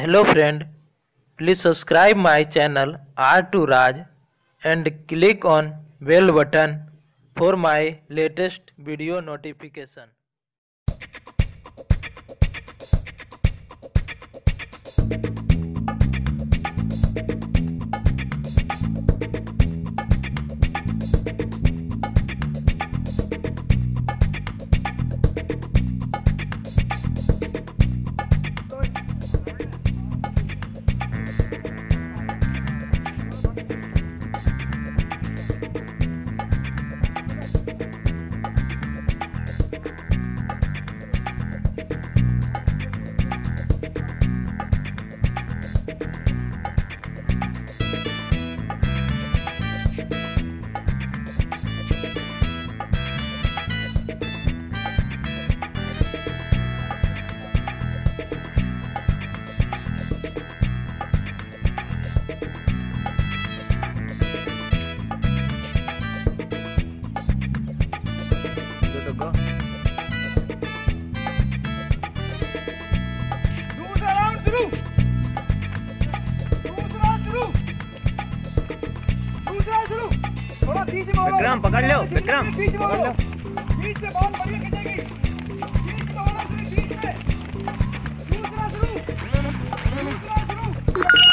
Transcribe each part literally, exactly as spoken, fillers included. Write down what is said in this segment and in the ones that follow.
Hello friend, please subscribe my channel R two Raj and click on bell button for my latest video notification. Vikram पकड़ लो, विक्रम पकड़ लो। बीच से बहुत बढ़िया खिंचेगी। बीच में होना शुरू, बीच में। दूसरा शुरू। दूसरा शुरू। दूसरा शुरू।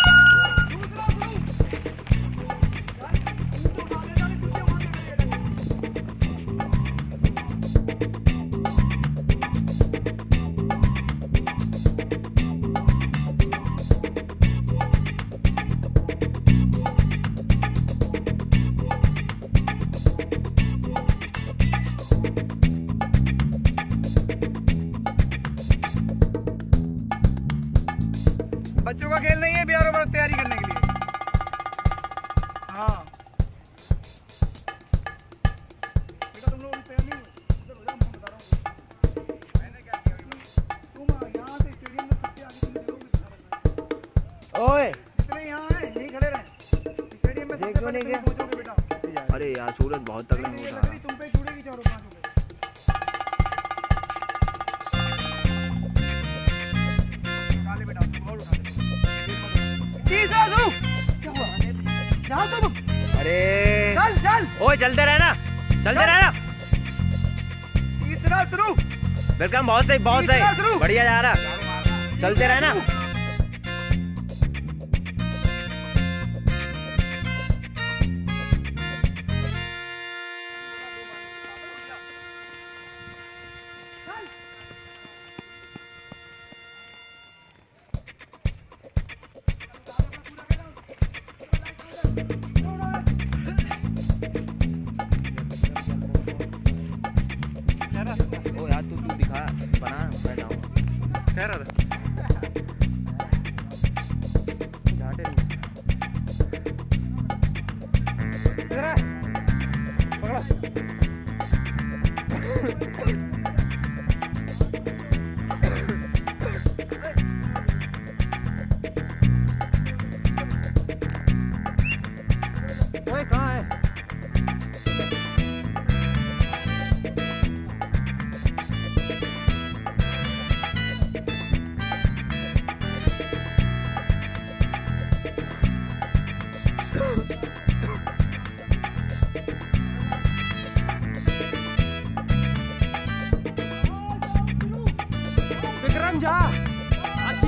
बच्चों का खेल नहीं है, बिहार में तैयारी करने के लिए। हाँ बेटा, तुम लोग तैयार नहीं हो, मैं बता रहा हूँ मैंने क्या किया। तुम यहाँ से स्टेडियम में सबसे आगे तुम जरूर दिखा। ओए जितने यहाँ हैं यहीं खड़े रहें। स्टेडियम में देखो नहीं क्या पहुँचोगे बेटा। अरे यार सूरज बहुत तगड़ा हो रहा है, तुम पे छूटेगी चारों पाँच। अरे चल चल ओए चलते रहना, चलते रहना। तीसरा शुरू। वेलकम, बहुत सही बहुत सही, बढ़िया जा रहा, चलते रहना। खैर था जाटे नहीं तेरा पकड़ा। ओए कहाँ है? जा अच्छी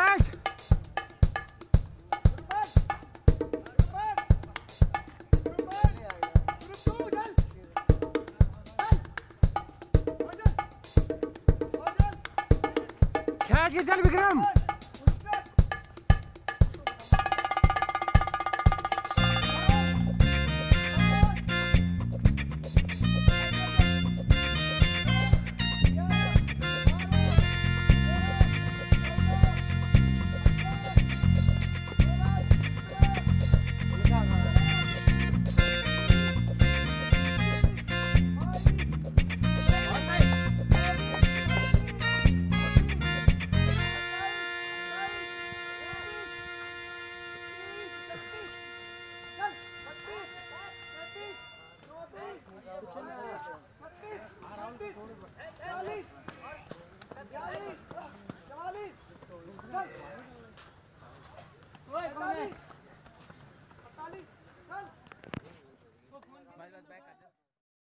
catch। Raj is done, Vikram.